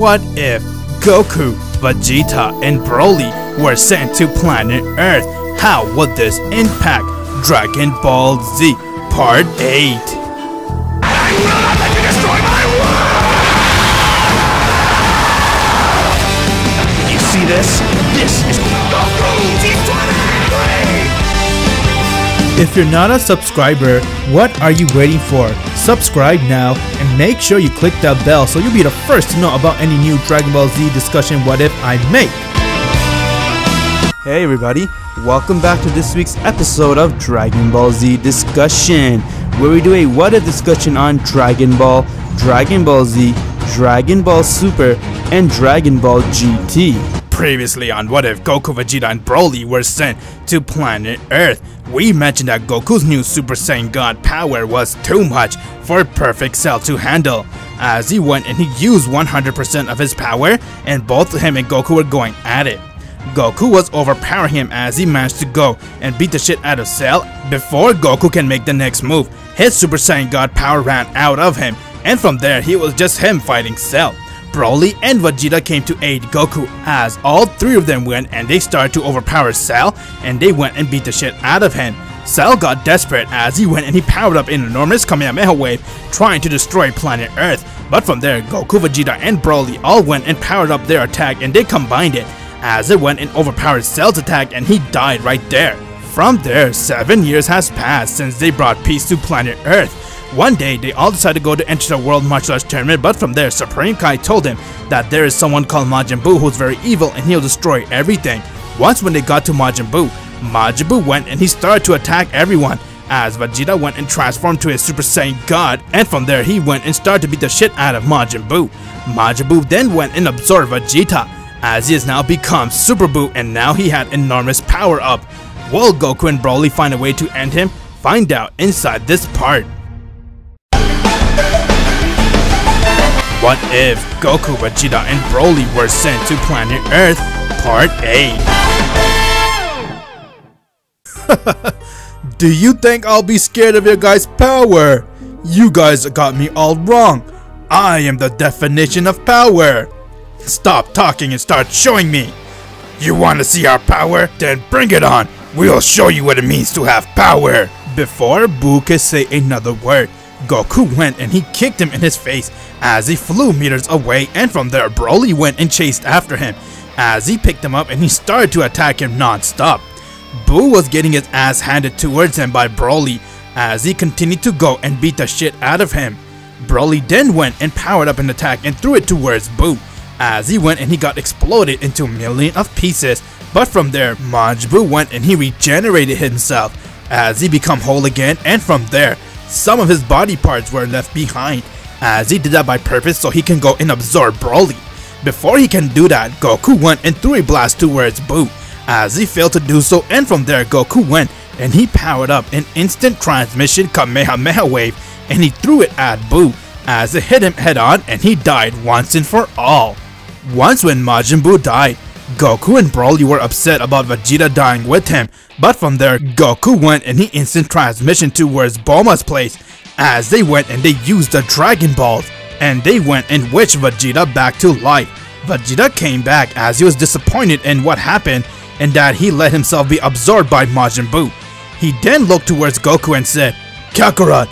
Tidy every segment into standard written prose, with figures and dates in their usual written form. What if Goku, Vegeta, and Broly were sent to planet Earth? How would this impact Dragon Ball Z Part 8? I will not let you destroy my world! You see this? This is Goku Z23! If you're not a subscriber, what are you waiting for? Subscribe now and make sure you click that bell so you'll be the first to know about any new Dragon Ball Z discussion what if I make. Hey everybody, welcome back to this week's episode of Dragon Ball Z Discussion, where we do a what if discussion on Dragon Ball, Dragon Ball Z, Dragon Ball Super, and Dragon Ball GT. Previously on what if Goku, Vegeta, and Broly were sent to planet Earth, we mentioned that Goku's new Super Saiyan God power was too much for Perfect Cell to handle, as he went and he used 100% of his power and both him and Goku were going at it. Goku was overpowering him as he managed to go and beat the shit out of Cell before Goku can make the next move. His Super Saiyan God power ran out of him, and from there he was just him fighting Cell. Broly and Vegeta came to aid Goku as all three of them went and they started to overpower Cell and they went and beat the shit out of him. Cell got desperate as he went and he powered up an enormous Kamehameha wave trying to destroy planet Earth, but from there Goku, Vegeta, and Broly all went and powered up their attack and they combined it, as it went and overpowered Cell's attack and he died right there. From there, 7 years has passed since they brought peace to planet Earth. One day, they all decided to go to enter the World Martial Arts Tournament, but from there, Supreme Kai told him that there is someone called Majin Buu who's very evil and he'll destroy everything. Once when they got to Majin Buu went and he started to attack everyone, as Vegeta went and transformed to his Super Saiyan God, and from there he went and started to beat the shit out of Majin Buu. Majin Buu then went and absorbed Vegeta, as he has now become Super Buu and now he had enormous power up. Will Goku and Broly find a way to end him? Find out inside this part. What if Goku, Vegeta, and Broly were sent to planet Earth? Part 8. Do you think I'll be scared of your guys' power? You guys got me all wrong. I am the definition of power. Stop talking and start showing me. You want to see our power? Then bring it on. We'll show you what it means to have power. Before Buu could say another word, Goku went and he kicked him in his face as he flew meters away, and from there Broly went and chased after him as he picked him up and he started to attack him non-stop. Buu was getting his ass handed towards him by Broly as he continued to go and beat the shit out of him. Broly then went and powered up an attack and threw it towards Buu, as he went and he got exploded into a million of pieces, but from there Majin Buu went and he regenerated himself as he become whole again, and from there some of his body parts were left behind as he did that by purpose so he can go and absorb Broly. Before he can do that, Goku went and threw a blast towards Buu as he failed to do so, and from there Goku went and he powered up an instant transmission Kamehameha wave and he threw it at Buu as it hit him head on and he died once and for all. Once when Majin Buu died, Goku and Broly were upset about Vegeta dying with him, but from there Goku went and he instant transmission towards Bulma's place as they went and they used the Dragon Balls and they went and wished Vegeta back to life. Vegeta came back as he was disappointed in what happened and that he let himself be absorbed by Majin Buu. He then looked towards Goku and said, "Kakarot,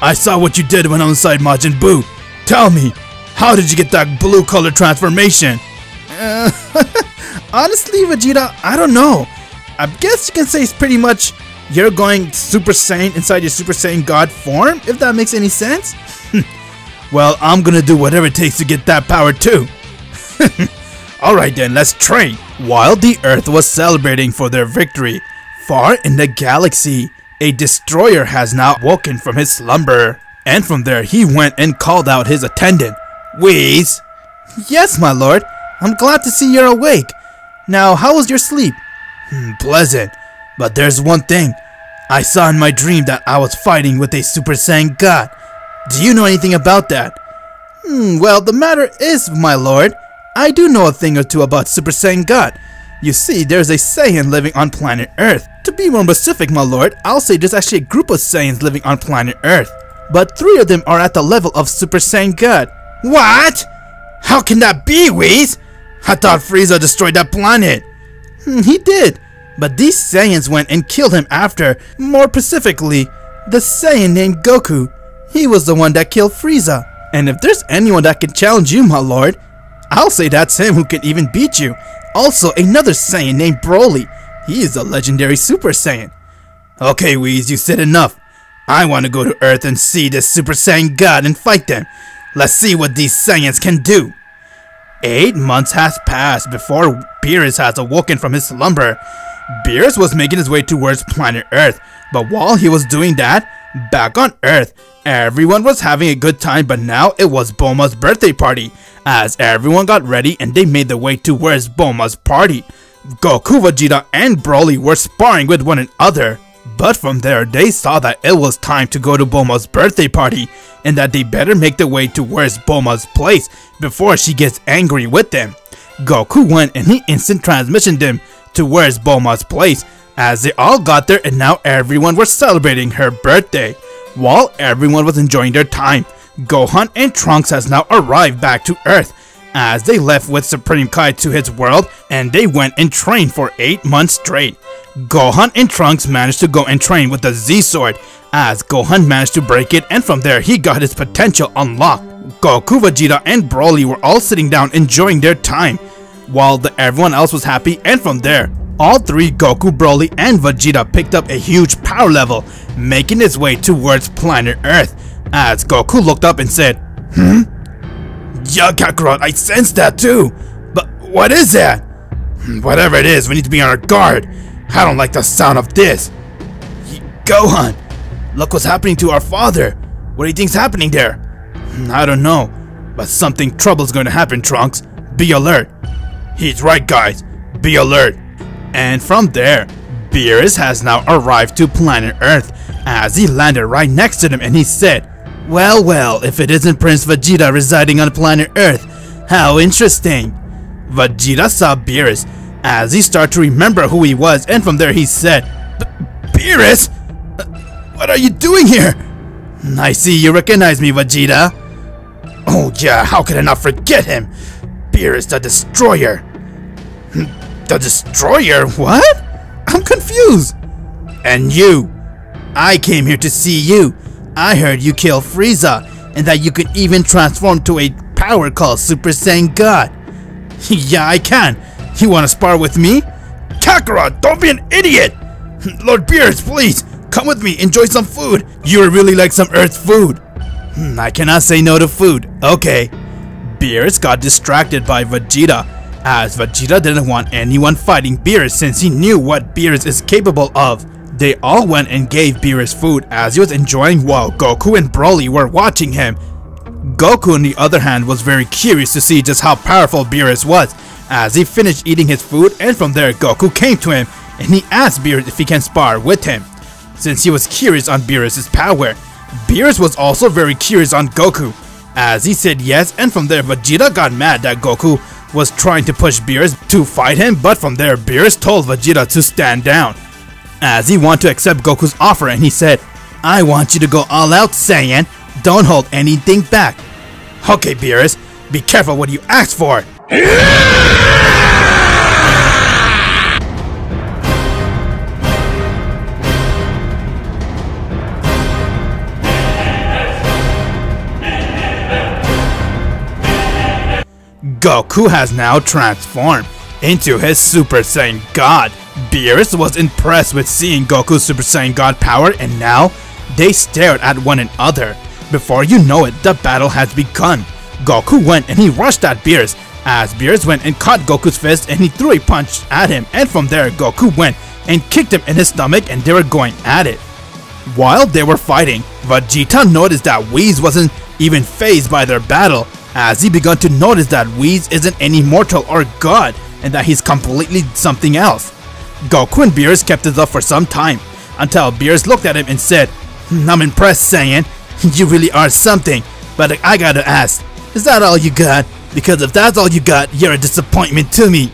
I saw what you did when I was inside Majin Buu. Tell me, how did you get that blue color transformation?" Honestly, Vegeta, I don't know. I guess you can say it's pretty much you're going Super Saiyan inside your Super Saiyan God form, if that makes any sense. Well, I'm gonna do whatever it takes to get that power too. Alright then, let's train. While the Earth was celebrating for their victory, far in the galaxy, a destroyer has now woken from his slumber. And from there, he went and called out his attendant, Whis. "Yes, my lord. I'm glad to see you're awake. Now, how was your sleep?" "Pleasant. But there's one thing. I saw in my dream that I was fighting with a Super Saiyan God. Do you know anything about that?" "Well, the matter is, my lord, I do know a thing or two about Super Saiyan God. You see, there's a Saiyan living on planet Earth. To be more specific, my lord, I'll say there's actually a group of Saiyans living on planet Earth. But three of them are at the level of Super Saiyan God." "What?! How can that be, Whis? I thought Frieza destroyed that planet. He did, but these Saiyans went and killed him after. More specifically, the Saiyan named Goku. He was the one that killed Frieza. And if there's anyone that can challenge you, my lord, I'll say that's him who can even beat you. Also, another Saiyan named Broly. He is a legendary Super Saiyan. Okay, Whis, you said enough. I want to go to Earth and see this Super Saiyan God and fight them. Let's see what these Saiyans can do. 8 months has passed before Beerus has awoken from his slumber. Beerus was making his way towards planet Earth, but while he was doing that, back on Earth, everyone was having a good time, but now it was Bulma's birthday party. As everyone got ready and they made their way towards Bulma's party, Goku, Vegeta, and Broly were sparring with one another. But from there, they saw that it was time to go to Bulma's birthday party and that they better make their way towards Bulma's place before she gets angry with them. Goku went and he instant transmissioned them towards Bulma's place as they all got there, and now everyone was celebrating her birthday. While everyone was enjoying their time, Gohan and Trunks has now arrived back to Earth as they left with Supreme Kai to his world, and they went and trained for 8 months straight. Gohan and Trunks managed to go and train with the Z-Sword as Gohan managed to break it, and from there he got his potential unlocked. Goku, Vegeta, and Broly were all sitting down enjoying their time while everyone else was happy, and from there all three, Goku, Broly, and Vegeta, picked up a huge power level, making his way towards planet Earth as Goku looked up and said, Yeah, Kakarot, I sensed that too, but what is that? Whatever it is, we need to be on our guard. I don't like the sound of this. Gohan, look what's happening to our father. What do you think's happening there? I don't know, but something trouble's going to happen, Trunks. Be alert. He's right, guys. Be alert. And from there, Beerus has now arrived to planet Earth as he landed right next to them, and he said, Well, well, if it isn't Prince Vegeta residing on planet Earth, how interesting. Vegeta saw Beerus as he started to remember who he was, and from there he said, Beerus? What are you doing here? I see you recognize me, Vegeta. Oh yeah, how could I not forget him? Beerus the Destroyer. The Destroyer? What? I'm confused. And you. I came here to see you. I heard you kill Frieza and that you could even transform to a power called Super Saiyan God. Yeah, I can. You want to spar with me? Kakarot, don't be an idiot! Lord Beerus, please, come with me, enjoy some food. You really like some Earth food. I cannot say no to food. Okay. Beerus got distracted by Vegeta, as Vegeta didn't want anyone fighting Beerus since he knew what Beerus is capable of. They all went and gave Beerus food as he was enjoying while Goku and Broly were watching him. Goku, on the other hand, was very curious to see just how powerful Beerus was. As he finished eating his food, and from there Goku came to him and he asked Beerus if he can spar with him, since he was curious on Beerus' power. Beerus was also very curious on Goku, as he said yes, and from there Vegeta got mad that Goku was trying to push Beerus to fight him, but from there Beerus told Vegeta to stand down, as he wanted to accept Goku's offer, and he said, I want you to go all out, Saiyan, don't hold anything back. Okay Beerus, be careful what you ask for. Goku has now transformed into his Super Saiyan God. Beerus was impressed with seeing Goku's Super Saiyan God power, and now they stared at one another. Before you know it, the battle has begun. Goku went and he rushed at Beerus, as Beerus went and caught Goku's fist and he threw a punch at him, and from there Goku went and kicked him in his stomach, and they were going at it. While they were fighting, Vegeta noticed that Whis wasn't even fazed by their battle, as he began to notice that Whis isn't any mortal or god and that he's completely something else. Goku and Beerus kept it up for some time until Beerus looked at him and said, I'm impressed, Saiyan, you really are something, but I gotta ask, is that all you got? Because if that's all you got, you're a disappointment to me.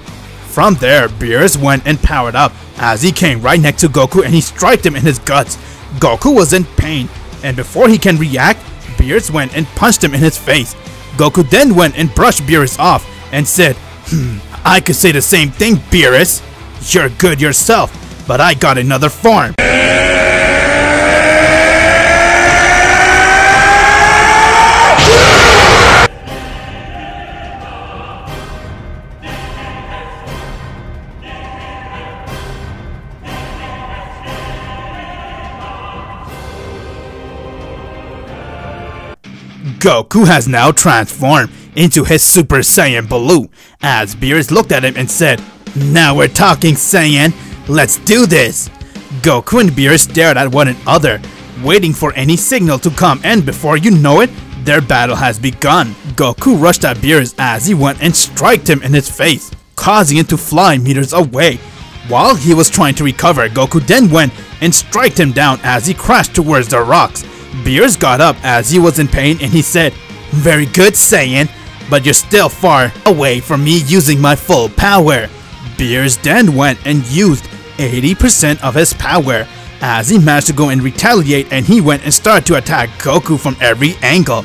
From there, Beerus went and powered up as he came right next to Goku and he striked him in his guts. Goku was in pain, and before he can react, Beerus went and punched him in his face. Goku then went and brushed Beerus off and said, I could say the same thing, Beerus. You're good yourself, but I got another form. Goku has now transformed into his Super Saiyan Blue, as Beerus looked at him and said, now we're talking, Saiyan, let's do this. Goku and Beerus stared at one another, waiting for any signal to come, and before you know it, their battle has begun. Goku rushed at Beerus as he went and struck him in his face, causing it to fly meters away. While he was trying to recover, Goku then went and struck him down as he crashed towards the rocks. Beerus got up as he was in pain and he said, very good, Saiyan, but you're still far away from me using my full power. Beerus then went and used 80% of his power as he managed to go and retaliate, and he went and started to attack Goku from every angle.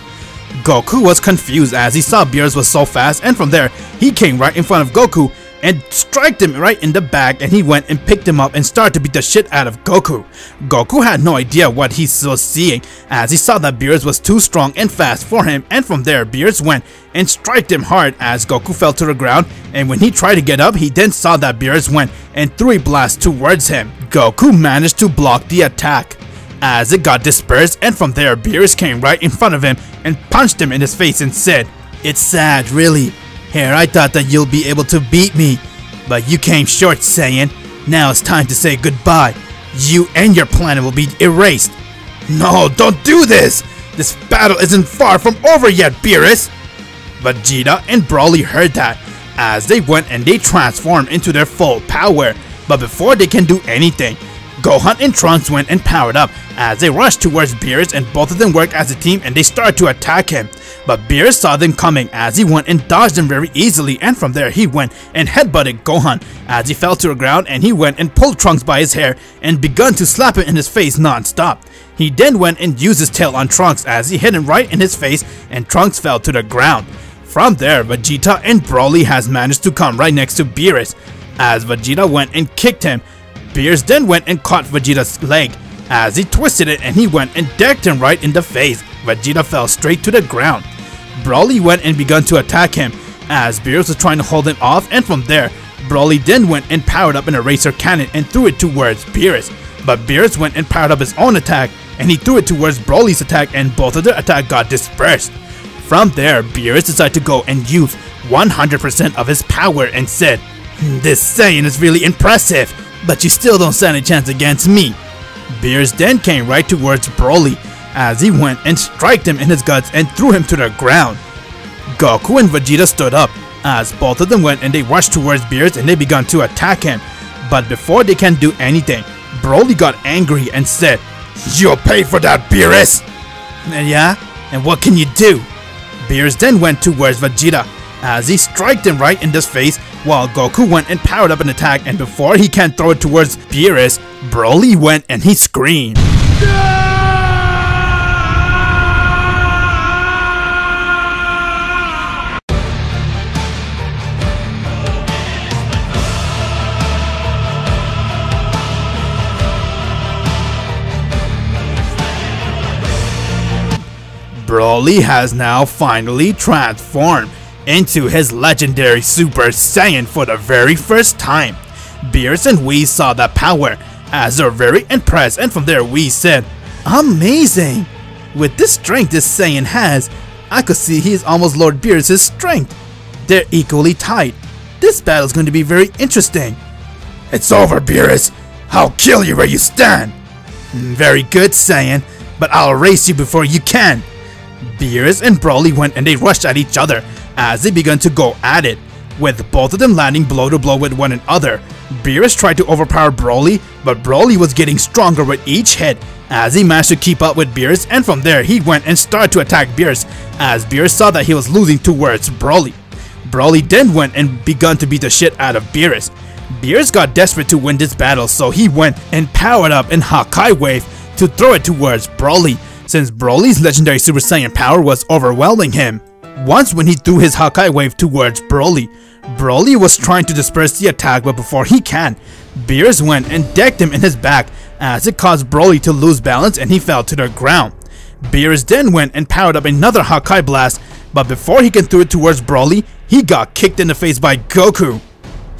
Goku was confused as he saw Beerus was so fast, and from there he came right in front of Goku and struck him right in the back, and he went and picked him up and started to beat the shit out of Goku. Goku had no idea what he was seeing as he saw that Beerus was too strong and fast for him, and from there Beerus went and struck him hard as Goku fell to the ground, and when he tried to get up he then saw that Beerus went and threw a blast towards him. Goku managed to block the attack as it got dispersed, and from there Beerus came right in front of him and punched him in his face and said, it's sad really. Here, I thought that you'll be able to beat me, but you came short, Saiyan. Now it's time to say goodbye. You and your planet will be erased. No, don't do this! This battle isn't far from over yet, Beerus! Vegeta and Broly heard that, as they went and they transformed into their full power. But before they can do anything, Gohan and Trunks went and powered up as they rushed towards Beerus, and both of them worked as a team and they started to attack him. But Beerus saw them coming as he went and dodged them very easily, and from there he went and headbutted Gohan as he fell to the ground, and he went and pulled Trunks by his hair and begun to slap him in his face non-stop. He then went and used his tail on Trunks as he hit him right in his face, and Trunks fell to the ground. From there, Vegeta and Broly has managed to come right next to Beerus as Vegeta went and kicked him. Beerus then went and caught Vegeta's leg as he twisted it, and he went and decked him right in the face. Vegeta fell straight to the ground. Broly went and began to attack him as Beerus was trying to hold him off, and from there Broly then went and powered up an Eraser Cannon and threw it towards Beerus. But Beerus went and powered up his own attack and he threw it towards Broly's attack, and both of their attack got dispersed. From there Beerus decided to go and use 100% of his power and said, this Saiyan is really impressive, but you still don't stand a chance against me. Beerus then came right towards Broly as he went and struck him in his guts and threw him to the ground. Goku and Vegeta stood up as both of them went and they rushed towards Beerus and they began to attack him. But before they can do anything, Broly got angry and said, you'll pay for that, Beerus! Yeah? And what can you do? Beerus then went towards Vegeta as he struck him right in his face, while Goku went and powered up an attack, and before he can throw it towards Beerus, Broly went and he screamed. Broly has now finally transformed into his legendary Super Saiyan for the very first time. Beerus and Whis saw that power as they're very impressed, and from there Whis said, amazing! With this strength this Saiyan has, I could see he's almost Lord Beerus' strength. They're equally tied. This battle's going to be very interesting. It's over, Beerus. I'll kill you where you stand. Very good, Saiyan, but I'll erase you before you can. Beerus and Broly went and they rushed at each other as they began to go at it, with both of them landing blow to blow with one another. Beerus tried to overpower Broly, but Broly was getting stronger with each hit as he managed to keep up with Beerus, and from there he went and started to attack Beerus as Beerus saw that he was losing towards Broly. Broly then went and began to beat the shit out of Beerus. Beerus got desperate to win this battle, so he went and powered up in Hakai Wave to throw it towards Broly, since Broly's legendary Super Saiyan power was overwhelming him. once when he threw his Hakai wave towards Broly. Broly was trying to disperse the attack, but before he can, Beerus went and decked him in his back as it caused Broly to lose balance and he fell to the ground. Beerus then went and powered up another Hakai blast, but before he can throw it towards Broly, he got kicked in the face by Goku.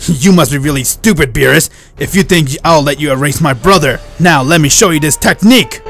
You must be really stupid, Beerus, if you think I'll let you erase my brother. Now let me show you this technique.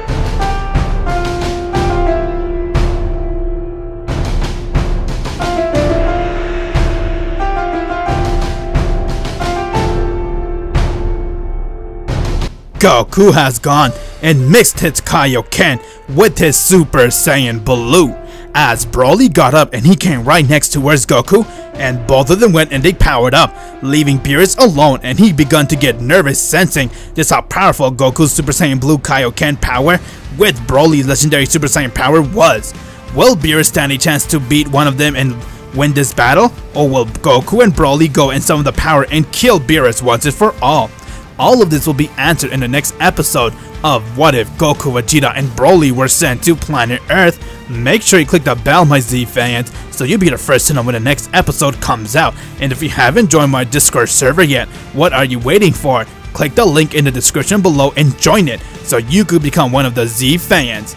Goku has gone and mixed his Kaioken with his Super Saiyan Blue, as Broly got up and he came right next towards Goku, and both of them went and they powered up, leaving Beerus alone, and he begun to get nervous, sensing just how powerful Goku's Super Saiyan Blue Kaioken power with Broly's legendary Super Saiyan power was. Will Beerus stand a chance to beat one of them and win this battle, or will Goku and Broly go and summon the power and kill Beerus once and for all? All of this will be answered in the next episode of What If Goku, Vegeta, and Broly Were Sent to Planet Earth. Make sure you click the bell, my Z fans, so you'll be the first to know when the next episode comes out. And if you haven't joined my Discord server yet, what are you waiting for? Click the link in the description below and join it so you could become one of the Z fans.